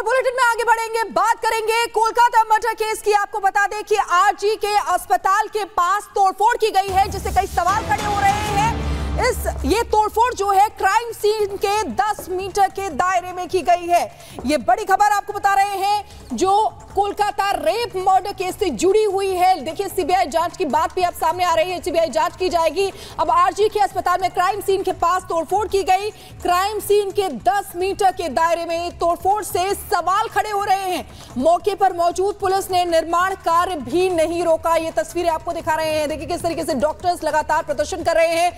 और बुलेटिन में आगे बढ़ेंगे, बात करेंगे कोलकाता मर्डर केस की। आपको बता दें कि आरजी के अस्पताल के पास तोड़फोड़ की गई है, जिससे कई सवाल खड़े हो रहे हैं। ये तोड़फोड़ जो है क्राइम सीन के 10 मीटर के दायरे में की गई है। ये बड़ी खबर आपको बता रहे हैं जो कोलकाता रेप मर्डर केस से जुड़ी हुई है। देखिए, सीबीआई जांच की बात भी अब सामने आ रही है, सीबीआई जांच की जाएगी। अब आरजी के अस्पताल में क्राइम सीन के पास तोड़फोड़ की गई, क्राइम सीन के 10 मीटर के दायरे में तोड़फोड़ से सवाल खड़े हो रहे हैं। मौके पर मौजूद पुलिस ने निर्माण कार्य भी नहीं रोका। ये तस्वीरें आपको दिखा रहे हैं, देखिए किस तरीके से डॉक्टर्स लगातार प्रदर्शन कर रहे हैं।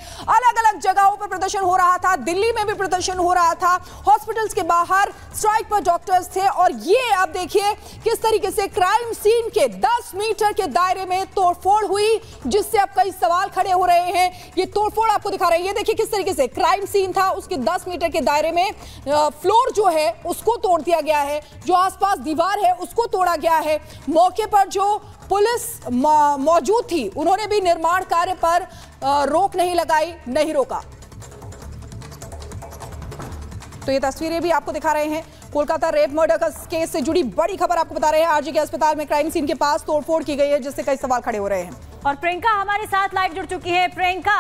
अलग अलग जगहों पर प्रदर्शन हो रहा था, दिल्ली में भी प्रदर्शन हो रहा था, हॉस्पिटल्स के बाहर स्ट्राइक पर डॉक्टर्स थे। और ये आप देखिए किस तरीके से क्राइम सीन के 10 मीटर के दायरे में तोड़फोड़ हुई, जिससे अब कई सवाल खड़े हो रहे हैं। ये तोड़फोड़ आपको दिखा रहे हैं, ये देखिए किस तरीके से क्राइम सीन था, उसके 10 मीटर के दायरे में फ्लोर जो है उसको तोड़ दिया गया है, जो आसपास दीवार है उसको तोड़ा गया है। मौके पर जो पुलिस मौजूद थी उन्होंने भी निर्माण कार्य पर रोक नहीं लगाई, नहीं रोका। तो ये तस्वीरें भी आपको दिखा रहे हैं। कोलकाता रेप मर्डर केस से जुड़ी बड़ी खबर आपको बता रहे हैं, आरजी के अस्पताल में क्राइम सीन के पास तोड़फोड़ की गई है, जिससे कई सवाल खड़े हो रहे हैं। और प्रियंका हमारे साथ लाइव जुड़ चुकी है। प्रियंका,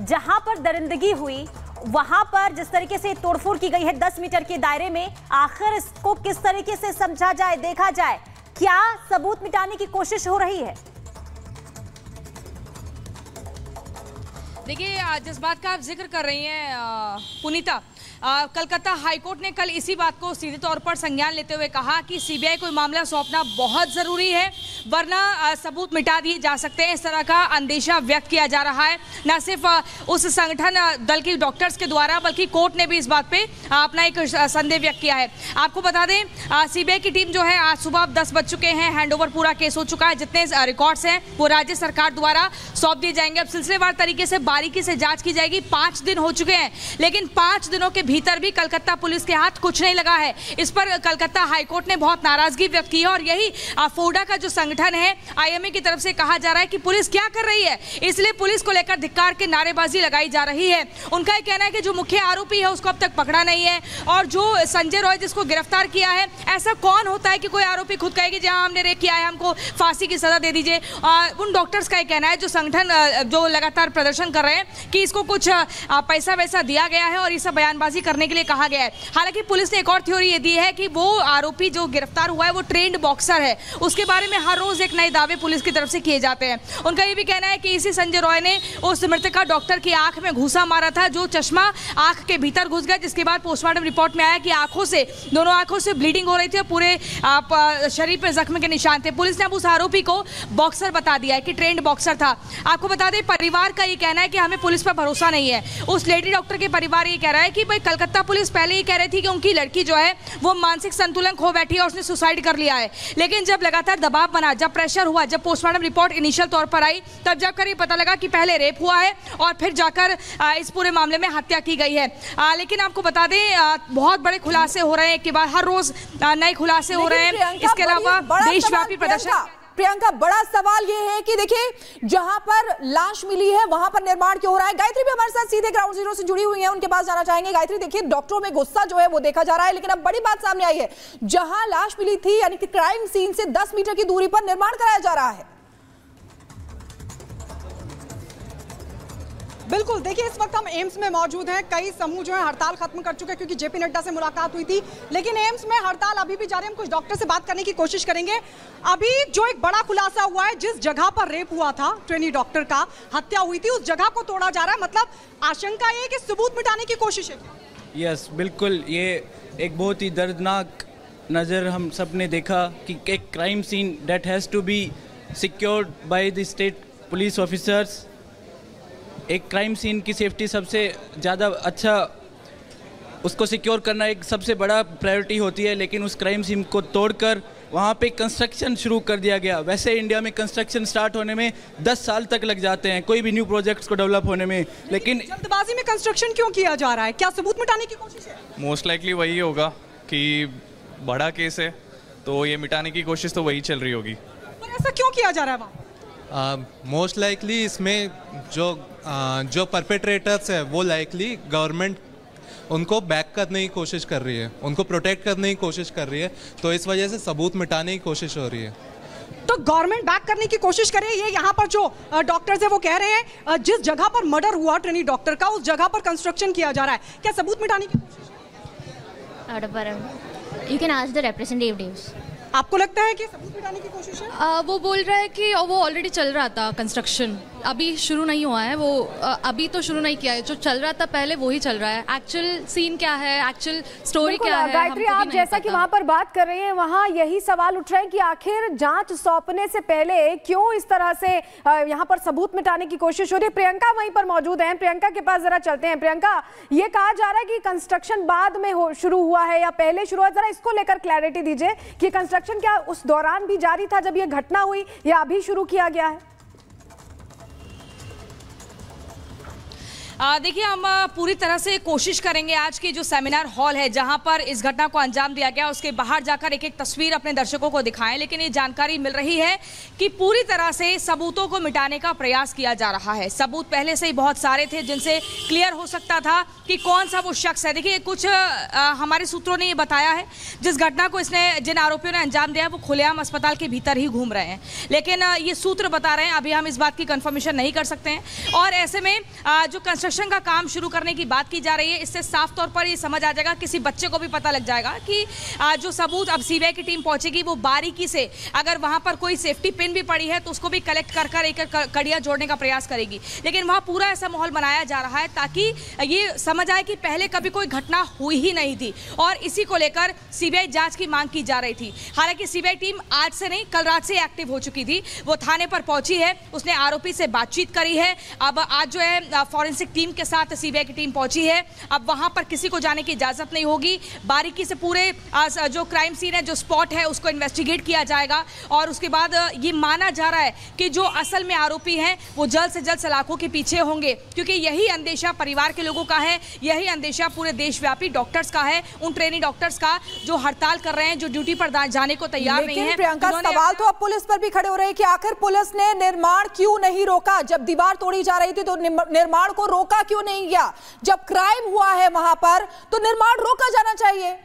जहां पर दरिंदगी हुई वहां पर जिस तरीके से तोड़फोड़ की गई है 10 मीटर के दायरे में, आखिर इसको किस तरीके से समझा जाए, देखा जाए, क्या सबूत मिटाने की कोशिश हो रही है? देखिए, जिस बात का आप जिक्र कर रही हैं पुनीता, कलकत्ता हाईकोर्ट ने कल इसी बात को सीधे तौर पर संज्ञान लेते हुए कहा कि सीबीआई को मामला सौंपना बहुत ज़रूरी है, वरना सबूत मिटा दिए जा सकते हैं। इस तरह का अंदेशा व्यक्त किया जा रहा है, न सिर्फ उस संगठन दल के डॉक्टर्स के द्वारा, बल्कि कोर्ट ने भी इस बात पे अपना एक संदेह व्यक्त किया है। आपको बता दें, सीबीआई की टीम जो है आज सुबह 10 बज चुके हैं, हैंडओवर पूरा केस हो चुका है, जितने रिकॉर्ड्स हैं वो राज्य सरकार द्वारा सौंप दिए जाएंगे। अब सिलसिलेवार तरीके से बारीकी से जाँच की जाएगी। 5 दिन हो चुके हैं, लेकिन 5 दिनों के भीतर भी कलकत्ता पुलिस के हाथ कुछ नहीं लगा है। इस पर कलकत्ता हाईकोर्ट ने बहुत नाराजगी व्यक्त की है, और यही फोर्डा का जो संगठन है आईएमए की तरफ से कहा जा रहा है कि पुलिस क्या कर रही है, इसलिए पुलिस को लेकर धिक्कार के नारेबाजी लगाई जा रही है। उनका यह कहना है कि जो मुख्य आरोपी है उसको अब तक पकड़ा नहीं है, और जो संजय रॉय जिसको गिरफ्तार किया है, ऐसा कौन होता है कि कोई आरोपी खुद कहेगी जहां हमने रेप किया है हमको फांसी की सजा दे दीजिए। उन डॉक्टर्स का यह कहना है, जो संगठन जो लगातार प्रदर्शन कर रहे हैं, कि इसको कुछ पैसा वैसा दिया गया है और ये सब बयानबाजी करने के लिए कहा गया है। हालांकि पुलिस ने एक और थ्योरी ये दी है कि वो आरोपी जो गिरफ्तार हुआ है वो ट्रेंड बॉक्सर है, उसके बारे में हर रोज एक नए दावे पुलिस की तरफ से किए जाते हैं। उनका ये भी कहना है कि इसी संजय रॉय ने उस मृतका डॉक्टर की आंख में घूसा मारा था, जो चश्मा आंख के भीतर घुस गया, जिसके बाद पोस्टमार्टम रिपोर्ट में आया कि आंखों से, दोनों आंखों से ब्लीडिंग हो रही थी और पूरे शरीर पर जख्म के निशान थे। पुलिस ने अब उस आरोपी को बॉक्सर बता दिया है कि ट्रेंड बॉक्सर था। आपको बता दें, परिवार का ये कहना है कि हमें पुलिस पर भरोसा नहीं है। उस लेडी डॉक्टर के परिवार ये कह रहा है कि कलकत्ता पुलिस पहले ही कह रही थी कि उनकी लड़की जो है वो मानसिक संतुलन खो बैठी है और उसने सुसाइड कर लिया है, लेकिन जब लगातार दबाव बना, जब प्रेशर हुआ, जब पोस्टमार्टम रिपोर्ट इनिशियल तौर पर आई, तब जाकर ये पता लगा कि पहले रेप हुआ है और फिर जाकर इस पूरे मामले में हत्या की गई है। लेकिन आपको बता दें, बहुत बड़े खुलासे हो रहे हैं, एक बार हर रोज नए खुलासे हो रहे हैं। इसके अलावा देशव्यापी प्रदर्शन। प्रियंका, बड़ा सवाल ये है कि देखिए, जहां पर लाश मिली है वहां पर निर्माण क्यों हो रहा है? गायत्री भी हमारे साथ सीधे ग्राउंड जीरो से जुड़ी हुई है, उनके पास जाना चाहेंगे। गायत्री, देखिए डॉक्टरों में गुस्सा जो है वो देखा जा रहा है, लेकिन अब बड़ी बात सामने आई है, जहां लाश मिली थी यानी कि क्राइम सीन से 10 मीटर की दूरी पर निर्माण कराया जा रहा है। बिल्कुल, देखिए इस वक्त हम एम्स में मौजूद हैं। कई समूह जो है हड़ताल खत्म कर चुके हैं, क्योंकि जेपी नड्डा से मुलाकात हुई थी, लेकिन एम्स में हड़ताल अभी भी जारी है। हम कुछ डॉक्टर से बात करने की कोशिश करेंगे। अभी जो एक बड़ा खुलासा हुआ है, जिस जगह पर रेप हुआ था, ट्रेनी डॉक्टर का हत्या हुई थी, उस जगह को तोड़ा जा रहा है। मतलब आशंका ये कि सबूत मिटाने की कोशिश है। यस बिल्कुल, ये एक बहुत ही दर्दनाक नज़र हम सब ने देखा कि एक crime scene that has to be secured by the state police officers. एक क्राइम सीन की सेफ्टी सबसे ज़्यादा अच्छा, उसको सिक्योर करना एक सबसे बड़ा प्रायोरिटी होती है, लेकिन उस क्राइम सीन को तोड़कर वहाँ पे कंस्ट्रक्शन शुरू कर दिया गया। वैसे इंडिया में कंस्ट्रक्शन स्टार्ट होने में 10 साल तक लग जाते हैं, कोई भी न्यू प्रोजेक्ट्स को डेवलप होने में, लेकिन जल्दबाजी में कंस्ट्रक्शन क्यों किया जा रहा है? क्या सबूत मिटाने की कोशिश है? मोस्ट लाइकली वही होगा कि बड़ा केस है, तो ये मिटाने की कोशिश तो वही चल रही होगी। पर ऐसा क्यों किया जा रहा है वहाँ? मोस्ट लाइकली इसमें जो परपेट्रेटर्स है वो लाइकली गवर्नमेंट उनको बैक करने की कोशिश कर रही है, उनको प्रोटेक्ट करने की कोशिश कर रही है, तो इस वजह से सबूत मिटाने की कोशिश हो रही है। तो गवर्नमेंट बैक करने की कोशिश करे, ये यहाँ पर जो डॉक्टर्स हैं वो कह रहे हैं जिस जगह पर मर्डर हुआ ट्रेनी डॉक्टर का उस जगह पर कंस्ट्रक्शन किया जा रहा है, क्या सबूत मिटाने की कोशिश? You can ask the representatives. आपको लगता है कि सबूत मिटाने की कोशिश है? वो बोल रहा है कि वो ऑलरेडी चल रहा था कंस्ट्रक्शन, अभी शुरू नहीं हुआ है वो, अभी तो शुरू नहीं किया है, जो चल रहा था पहले वो ही चल रहा है। एक्चुअल सीन क्या है, एक्चुअल स्टोरी क्या है? गायत्री, आप जैसा कि वहाँ पर बात कर रहे हैं, वहाँ यही सवाल उठ रहे हैं कि आखिर जांच सौंपने से पहले क्यों इस तरह से यहाँ पर सबूत मिटाने की कोशिश हो रही है। प्रियंका वहीं पर मौजूद है, प्रियंका के पास जरा चलते हैं। प्रियंका, ये कहा जा रहा है कि कंस्ट्रक्शन बाद में शुरू हुआ है या पहले शुरू हुआ, जरा इसको लेकर क्लैरिटी दीजिए कि कंस्ट्रक्शन क्या उस दौरान भी जारी था जब ये घटना हुई या अभी शुरू किया गया है? देखिए, हम पूरी तरह से कोशिश करेंगे आज के जो सेमिनार हॉल है जहां पर इस घटना को अंजाम दिया गया उसके बाहर जाकर एक एक तस्वीर अपने दर्शकों को दिखाएं, लेकिन ये जानकारी मिल रही है कि पूरी तरह से सबूतों को मिटाने का प्रयास किया जा रहा है। सबूत पहले से ही बहुत सारे थे जिनसे क्लियर हो सकता था कि कौन सा वो शख्स है। देखिए, कुछ हमारे सूत्रों ने ये बताया है जिस घटना को इसने जिन आरोपियों ने अंजाम दिया है वो खुलेआम अस्पताल के भीतर ही घूम रहे हैं, लेकिन ये सूत्र बता रहे हैं, अभी हम इस बात की कन्फर्मेशन नहीं कर सकते हैं। और ऐसे में जो कंस्ट्रक्शन का काम शुरू करने की बात की जा रही है, इससे साफ तौर पर ये समझ आ जाएगा, किसी बच्चे को भी पता लग जाएगा कि जो सबूत अब सीबीआई की टीम पहुंचेगी वो बारीकी से, अगर वहां पर कोई सेफ्टी पिन भी पड़ी है तो उसको भी कलेक्ट कर कर एक कड़िया जोड़ने का प्रयास करेगी। लेकिन वहां पूरा ऐसा माहौल बनाया जा रहा है ताकि ये समझ आए कि पहले कभी कोई घटना हुई ही नहीं थी, और इसी को लेकर सीबीआई जांच की मांग की जा रही थी। हालांकि सीबीआई टीम आज से नहीं, कल रात से एक्टिव हो चुकी थी। वो थाने पर पहुंची है, उसने आरोपी से बातचीत करी है। अब आज जो है फॉरेंसिक टीम के साथ सीबीआई की टीम पहुंची है। अब वहां पर किसी को जाने की इजाजत नहीं होगी, बारीकी से पूरे जो क्राइम सीन है, जो स्पॉट है, उसको इन्वेस्टिगेट किया जाएगा। और उसके बाद ये माना जा रहा है कि जो असल में आरोपी हैं वो जल्द से जल्द सलाखों के पीछे होंगे, क्योंकि यही अंदेशा परिवार के लोगों का है, यही अंदेशा पूरे देशव्यापी डॉक्टर्स का है, उन ट्रेनी डॉक्टर्स का जो हड़ताल कर रहे हैं, जो ड्यूटी पर जाने को तैयार नहीं है। प्रियंका, सवाल तो अब पुलिस पर भी खड़े हो रहे हैं कि आखिर पुलिस ने निर्माण क्यों नहीं रोका? जब दीवार तोड़ी जा रही थी तो निर्माण को रोका क्यों नहीं गया? जब क्राइम हुआ है वहां पर तो निर्माण रोका जाना चाहिए।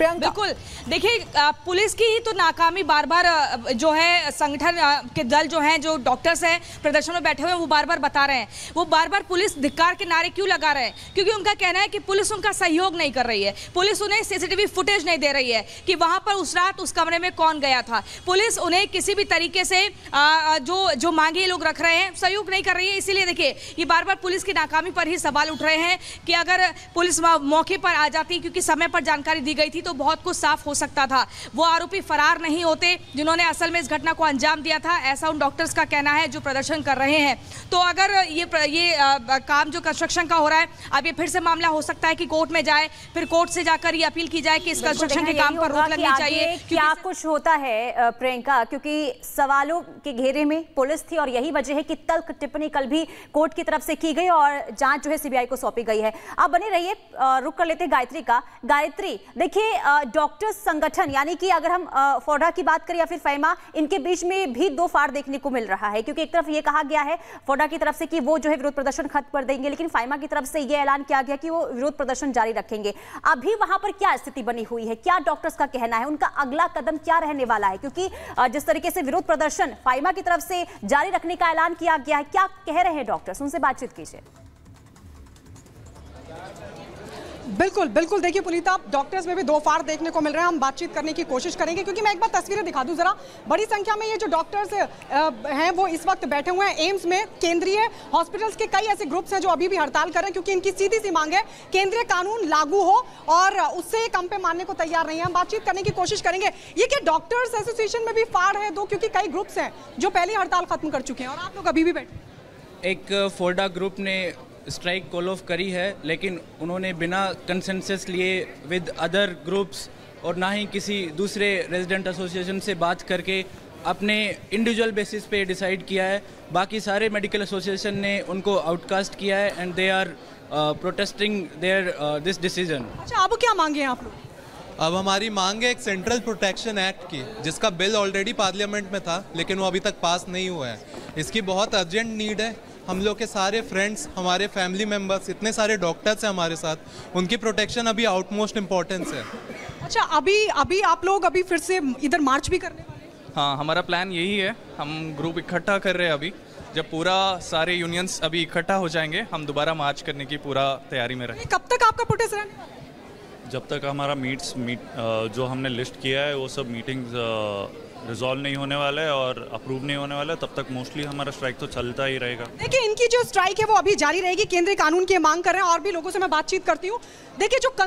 बिल्कुल, देखिए, पुलिस की ही तो नाकामी बार बार जो है, संगठन के दल जो हैं, जो डॉक्टर्स हैं प्रदर्शन में बैठे हुए, वो बार बार बता रहे हैं, वो बार बार पुलिस धिक्कार के नारे क्यों लगा रहे हैं? क्योंकि उनका कहना है कि पुलिस उनका सहयोग नहीं कर रही है, पुलिस उन्हें सीसीटीवी फुटेज नहीं दे रही है कि वहाँ पर उस रात उस कमरे में कौन गया था, पुलिस उन्हें किसी भी तरीके से जो मांगे लोग रख रहे हैं सहयोग नहीं कर रही है। इसीलिए देखिए, ये बार बार पुलिस की नाकामी पर ही सवाल उठ रहे हैं कि अगर पुलिस मौके पर आ जाती, क्योंकि समय पर जानकारी दी गई थी, तो बहुत कुछ साफ हो सकता था, वो आरोपी फरार नहीं होते जिन्होंने असल में इस घटना को अंजाम दिया था, ऐसा उन डॉक्टर्स का कहना है जो प्रदर्शन कर रहे हैं। तो अगर ये काम जो कंस्ट्रक्शन का हो रहा है, अब ये फिर से मामला हो सकता है कि कोर्ट में जाए, फिर कोर्ट से जाकर ये अपील की जाए कि इस कंस्ट्रक्शन के काम पर रोक लगनी चाहिए। क्या कुछ होता है प्रियंका, क्योंकि सवालों के घेरे में पुलिस थी और यही वजह है कि तल्ख टिप्पणी कल भी कोर्ट की तरफ से की गई और जांच जो है सीबीआई को सौंपी गई है। आप बने रहिए, रुक कर लेते हैं गायत्री का। गायत्री, देखिए, डॉक्टर्स संगठन यानी कि अगर हम फोर्डा की बात करें या फिर फाइमा, इनके बीच में भी दो फाड़ देखने को मिल रहा है, क्योंकि एक तरफ ये कहा गया है फोर्डा की तरफ से कि वो जो है विरोध प्रदर्शन खत्म कर देंगे, लेकिन फाइमा की तरफ से ये ऐलान किया गया कि वो विरोध प्रदर्शन जारी रखेंगे। अभी वहां पर क्या स्थिति बनी हुई है, क्या डॉक्टर्स का कहना है, उनका अगला कदम क्या रहने वाला है? क्योंकि जिस तरीके से विरोध प्रदर्शन फाइमा की तरफ से जारी रखने का ऐलान किया गया है, क्या कह रहे हैं डॉक्टर्स, उनसे बातचीत कीजिए। बिल्कुल बिल्कुल, देखिए पुनीता, डॉक्टर्स में भी दो फाड़ देखने को मिल रहे हैं, हम बातचीत करने की कोशिश करेंगे, क्योंकि मैं एक बार तस्वीरें दिखा दूं जरा। बड़ी संख्या में ये जो डॉक्टर्स हैं वो इस वक्त बैठे हुए हैं एम्स में। केंद्रीय हॉस्पिटल्स के कई ऐसे ग्रुप्स हैं जो अभी भी हड़ताल कर रहे हैं, क्योंकि इनकी सीधी सी मांग है केंद्रीय कानून लागू हो, और उससे कम पे मानने को तैयार नहीं है। हम बातचीत करने की कोशिश करेंगे ये कि डॉक्टर्स एसोसिएशन में भी फाड़ है दो, क्योंकि कई ग्रुप्स हैं जो पहले हड़ताल खत्म कर चुके हैं और आप लोग अभी भी बैठे। एक फोर्डा ग्रुप ने स्ट्राइक कॉल ऑफ करी है, लेकिन उन्होंने बिना कंसेंसस लिए विद अदर ग्रुप्स और ना ही किसी दूसरे रेजिडेंट एसोसिएशन से बात करके अपने इंडिविजुअल बेसिस पे डिसाइड किया है। बाकी सारे मेडिकल एसोसिएशन ने उनको आउटकास्ट किया है and they are protesting there this decision. अच्छा, अब क्या मांगे हैं आप लोग? अब हमारी मांग है एक सेंट्रल प्रोटेक्शन एक्ट की, जिसका बिल ऑलरेडी पार्लियामेंट में था लेकिन वो अभी तक पास नहीं हुआ है। इसकी बहुत अर्जेंट नीड है हम लोग के सारे फ्रेंड्स, हमारे फैमिली मेम्बर्स, इतने सारे डॉक्टर्स हैं हमारे साथ, उनकी प्रोटेक्शन अभी आउटमोस्ट इम्पोर्टेंस है। अच्छा, अभी आप लोग अभी फिर से इधर मार्च भी करने वाले हैं? हाँ, हमारा प्लान यही है। हम ग्रुप इकट्ठा कर रहे हैं अभी, जब पूरा सारे यूनियंस अभी इकट्ठा हो जाएंगे हम दोबारा मार्च करने की पूरा तैयारी में रहेंगे। कब तक आपका प्रोटेस्ट रहने वाला है? जब तक हमारा जो हमने लिस्ट किया है वो सब मीटिंग्स रिजॉल्व नहीं होने वाला है और अप्रूव नहीं होने वाला है, तब तक मोस्टली हमारा स्ट्राइक तो चलता ही रहेगा। देखिए, इनकी जो स्ट्राइक है वो अभी जारी रहेगी, केंद्रीय कानून की मांग कर रहे हैं। और भी लोगों से मैं बातचीत करती हूँ। देखिए, जो